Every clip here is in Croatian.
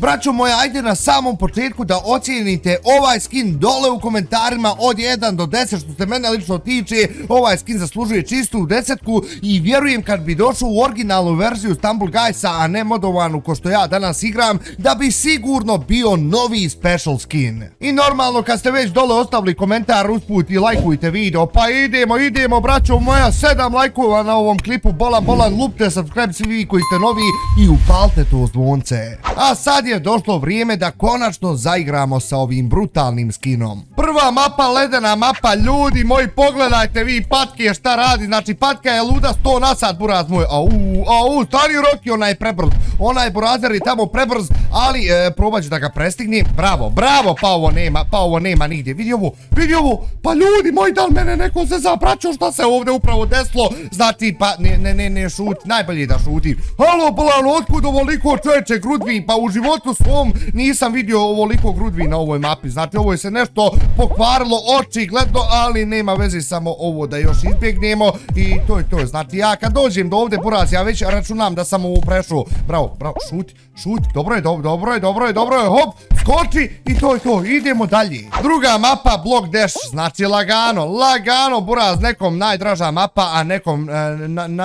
Braćo moja, ajde na samom početku da ocijenite ovaj skin dole u komentarima od 1 do 10, što se mene lično tiče, ovaj skin zaslužuje čistu desetku i vjerujem kad bi došao u originalnu verziju Stumble Guysa, a ne modovanu ko što ja danas igram, da bi sigurno bio novi special skin. I normalno kad ste već dole ostavili komentar usput i lajkujte video, pa idemo braćo moja, 7 lajkova na ovom klipu, bolan, lupte subscribe svi vi koji ste novi i upalite to zvonce. A sad je došlo vrijeme da konačno zaigramo sa ovim brutalnim skinom. Prva mapa, ledena mapa, ljudi moji, pogledajte vi patke šta radi, znači patka je luda 100 na sat, buraz moj, au, stani Roki, ona je prebrz, onaj burazer je tamo prebrz, ali probat ću da ga prestignem, bravo, pa ovo nema nigdje, vidi ovo, pa ljudi moji, da li mene neko se zapraćao, šta se ovdje upravo desilo, znači, pa ne šuti, najbolje da šuti, halo bolano, otkud ovoliko čoveče grudvin, pa u životu svom nisam vidio ovoliko grudvina na ovoj mapi, znači ovo je se nešto pokvarilo očigledno, ali nema veze, samo ovo da još izbjegnemo i to je, znači ja kad dođem do ovdje buraz, ja već računam da sam ovo prešao, bravo, šuti, dobro je, hop, skoči i to je, idemo dalje. Druga mapa, block dash, znači lagano buraz, nekom najdraža mapa, a nekom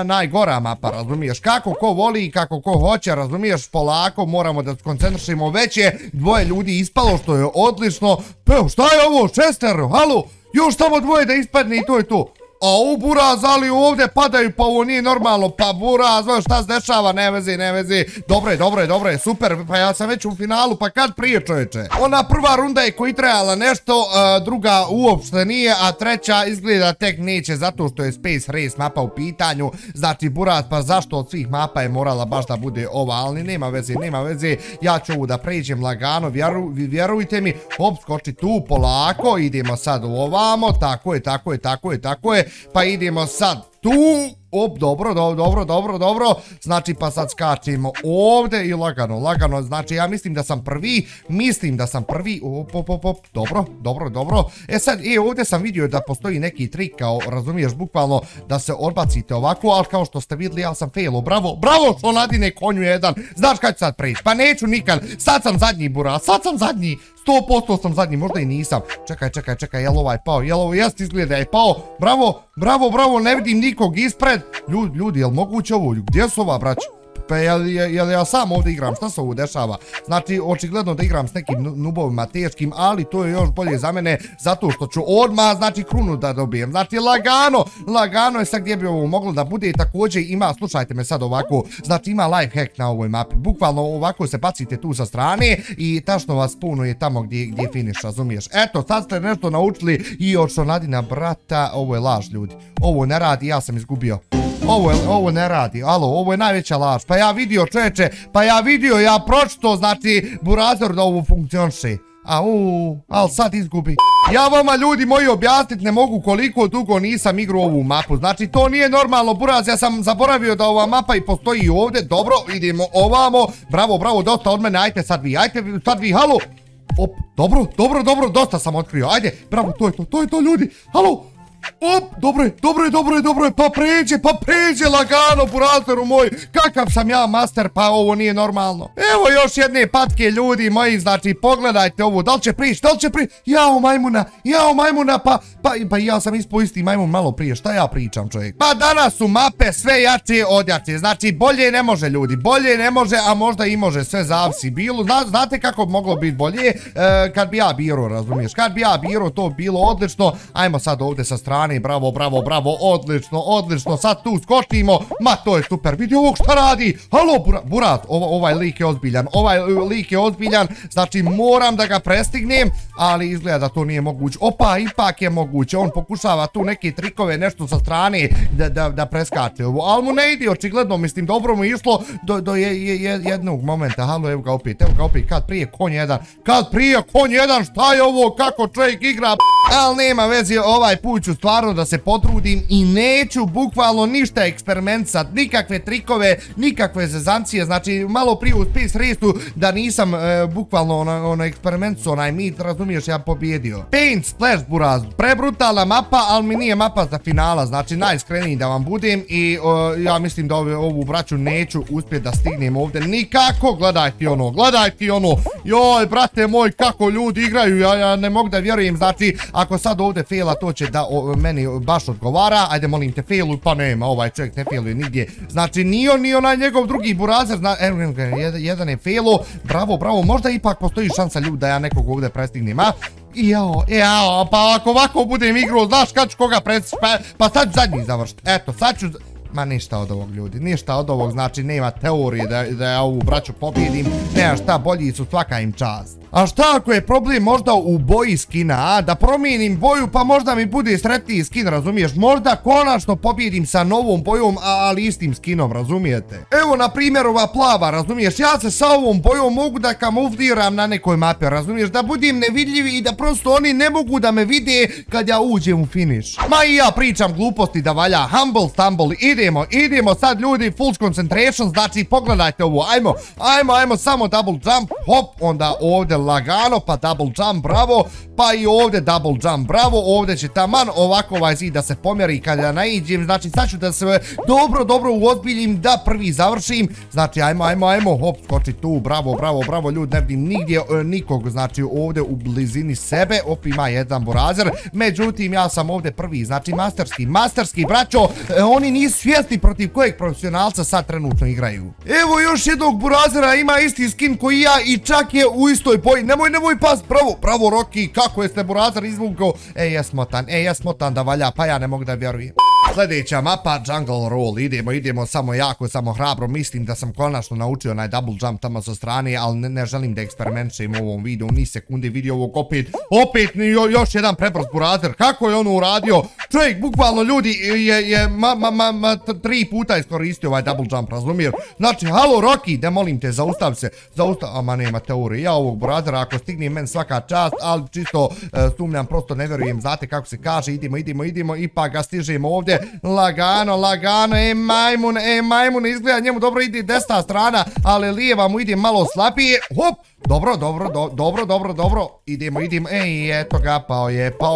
najgora mapa, razumiješ, kako ko voli i kako ko hoće, razumiješ, polako moramo da koncentrišimo, već je dvoje ljudi ispalo što je odlično, peo, šta je ovo, šestero, halo, još samo dvoje da ispadne i to je to. Au, buraz, ali ovdje padaju, pa ovo nije normalno, pa buraz, znaš šta se dešava, ne vezi, dobro je, super, pa ja sam već u finalu, pa kad prije čovječe. Ona prva runda je koji trebala nešto, druga uopšte nije, a treća izgleda tek neće, zato što je Space Race mapa u pitanju, znači buraz, pa zašto od svih mapa je morala baš da bude ova, ali nema veze, ja ću ovu da pređem lagano, vjerujte mi, hop, skoči tu, polako, idemo sad ovamo, tako je, pa idemo sad tu, op, dobro, znači pa sad skačemo ovdje i lagano, znači ja mislim da sam prvi, op, dobro, e sad, ovdje sam vidio da postoji neki trik, kao, razumiješ, bukvalno da se odbacite ovako, ali kao što ste vidjeli, ja sam failo, bravo, što nadine konju jedan, znaš kada ću sad preći, pa neću nikad, sad sam zadnji, 100% sam zadnji, možda i nisam, čekaj, jel ovaj pao, jel ovo jest izgleda je pao, bravo, ne vidim nikog ispred, ljudi, jel moguće ovo, gdje su ova braća? Pa jel ja sam ovdje igram, šta se ovo dešava? Znači, očigledno da igram s nekim nubovima teškim, ali to je još bolje za mene, zato što ću odmah, znači, krunu da dobijem, znači, lagano je sad gdje bi ovo moglo da bude, i također ima, slušajte me sad ovako, znači, ima life hack na ovoj mapi, bukvalno ovako se bacite tu sa strane i tačno vas punuje tamo gdje finiš, razumiješ? Eto, sad ste nešto naučili i od Šonadina brata, ovo je laž, ljudi, ovo ne radi, ja sam izgubio. Ovo ne radi, alo, ovo je najveća laž, pa ja vidio čoveče, ja pročito, znači, burazer da ovo funkcionše. Al sad izgubi. Ja vama ljudi moji objasnit ne mogu koliko dugo nisam igrao ovu mapu, znači to nije normalno buraz, ja sam zaboravio da ova mapa i postoji ovdje, dobro, idemo ovamo, bravo, dosta od mene, ajte sad vi, halo, op, dobro, dosta sam otkrio, ajde, bravo, to je to ljudi, halo. Op, dobro je, pa pređe lagano, burazeru moj, kakav sam ja master, pa ovo nije normalno. Evo još jedne patke ljudi moji, znači pogledajte ovo, da li će prići, jao majmuna, pa ja sam ispao isti majmun malo prije, šta ja pričam čovjek? Pa danas su mape sve jače od jače, znači bolje ne može, a možda i može, sve zavisi bilo, znate kako bi moglo biti bolje, kad bi ja biro, to bilo odlično, ajmo sad ovdje sa strane. Bravo, odlično, sad tu skočimo, ma to je super, vidi ovog šta radi, halo, buraz, ovaj lik je ozbiljan, znači moram da ga prestignem, ali izgleda da to nije moguće, opa, ipak je moguće, on pokušava tu neke trikove, nešto sa strane, da preskače ovo, ali mu ne ide, očigledno, mislim, dobro mu išlo do jednog momenta, halo, evo ga opet, kad prije konj jedan, šta je ovo, kako čovjek igra, ali nema veze, ovaj put ću stvarno da se potrudim i neću bukvalno ništa eksperimentat, nikakve trikove, nikakve zezancije. Znači malo prije u Space Race-u da nisam bukvalno ono eksperimentu, onaj mit, razumiješ, ja pobjedio. Paint Splash Buraz, prebrutalna mapa, ali mi nije mapa za finala, znači najiskreniji da vam budem i ja mislim da ovu braću neću uspjeti da stignem ovdje nikako. Gledaj ti ono, gledaj ti ono, joj brate moj kako ljudi igraju, ja ne mogu da vjerujem. Znači ako sad ovdje faila to će da meni baš odgovara, ajde molim te failuj, pa nema, ovaj čovjek ne failuje nigdje, znači ni onaj njegov drugi burazer, jedan je failo, bravo, bravo, možda ipak postoji šansa ljudi da ja nekog ovdje prestignem, a? Jao, pa ako ovako budem igrao, znaš kad ću koga prestiš, pa sad ću zadnji završiti, eto, sad ću... Ma ništa od ovog ljudi, ništa od ovog, znači nema teorije da ja ovu braću pobjedim, nema šta, bolji su, svaka im čast. A šta ako je problem možda u boji skina, a? Da promijenim boju pa možda mi bude sretniji skin, razumiješ? Možda konačno pobjedim sa novom bojom, ali istim skinom, razumijete? Evo na primjer ova plava, razumiješ? Ja se sa ovom bojom mogu da kamufliram na nekoj mapi, razumiješ? Da budem nevidljiv i da prosto oni ne mogu da me vide kad ja uđem u finish. Ma i ja pričam gluposti da valja, humble stumble, idemo sad ljudi, full concentration, znači pogledajte ovo, ajmo samo double jump, hop, onda ovdje lagano, pa double jump, bravo, pa i ovdje double jump, bravo, ovdje će taman ovako ovaj zid da se pomjeri kad ja naiđem, znači sad ću da se dobro uozbiljim da prvi završim, znači ajmo, hop, skoči tu, bravo, ljudi, ne vidim nigdje nikog, znači ovdje u blizini sebe, op, ima jedan burazer, međutim ja sam ovdje prvi, znači masterski, braćo, oni nisu svjesni protiv kojeg profesionalca sad trenutno igraju. Evo još jednog burazera, ima isti skin koji ja i čak je u istoj boji, nemoj pas, bravo Rocky, kako je se burazer izvukao, ej ja smotan da valja, pa ja ne mogu da vjerujem. Sljedeća mapa, Jungle Roll, idemo, samo jako, samo hrabro, mislim da sam konačno naučio onaj double jump tamo sa strane, ali ne želim da eksperimentišem u ovom videu, ni sekunde vidio ovog, opet još jedan prebrz burazer, kako je ono uradio, čovjek, bukvalno ljudi, je 3 puta iskoristio ovaj double jump, razumiješ, znači, halo Rocky, da molim te, zaustav se, ama nema teorije, ja ovog burazera, ako stignem, men svaka čast, ali čisto sumnjam, prosto ne vjerujem, znate kako se kaže, idemo, ipak ga stižemo ovdje, lagano, e majmun, izgleda njemu dobro ide desna strana, ali lijeva mu ide malo slabije, hop, dobro, idemo, ej, eto ga, pao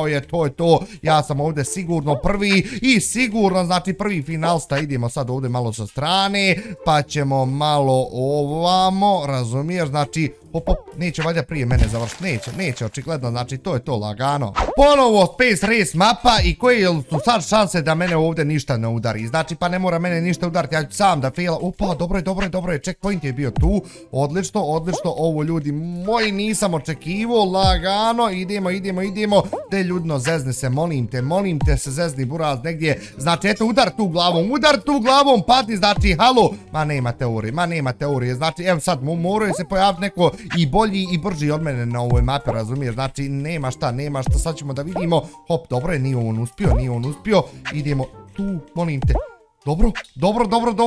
je, to je to, ja sam ovdje sigurno prvi i sigurno, znači prvi finalista, idemo sad ovdje malo sa strane, pa ćemo malo ovamo, razumiješ, znači, hop, neće valjda prije mene završiti, neće, očigledno, znači to je to, lagano. Ponovo Space Race mapa i koje su sad šanse da mene ovdje ništa ne udari, znači pa ne mora mene ništa udariti, ja ću sam da faila, opa, dobro je, checkpoint je bio tu, odlično, ovo ljudi moji nisam očekivao, lagano, idemo, te ljudno zezne se, molim te se zezni buraz negdje, znači eto udar tu glavom, padni, znači halo, ma nema teorije, znači evo sad moraju se pojaviti neko i bolji i brži od mene na ovoj mapi, razumiješ, znači nema šta, sad ćemo da vidimo, hop, dobro je, nije on uspio, idemo tu, molim te,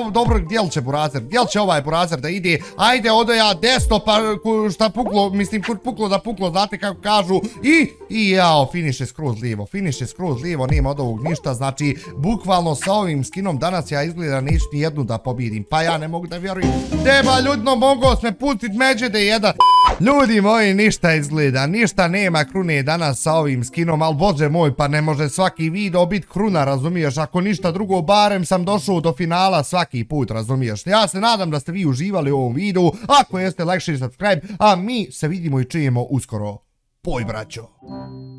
dobro, gdje li će ovaj burazer da ide, ajde, odo ja desno, pa šta puklo, mislim, kud puklo da puklo, znate kako kažu, i jao, finiše skroz lijevo, nema od ovog ništa, znači, bukvalno sa ovim skinom danas ja izgleda neću ni jednu da pobjedim, pa ja ne mogu da vjerujem, deba ljudno, mogao sam pustit međede jedan. Ljudi moji, ništa izgleda, ništa nema krune danas sa ovim skinom, ali bože moj, pa ne može svaki video biti kruna, razumiješ, ako ništa drugo, barem sam došao do finala svaki put, razumiješ, ja se nadam da ste vi uživali u ovom videu, ako jeste, like, share, subscribe, a mi se vidimo i čujemo uskoro, poj braćo.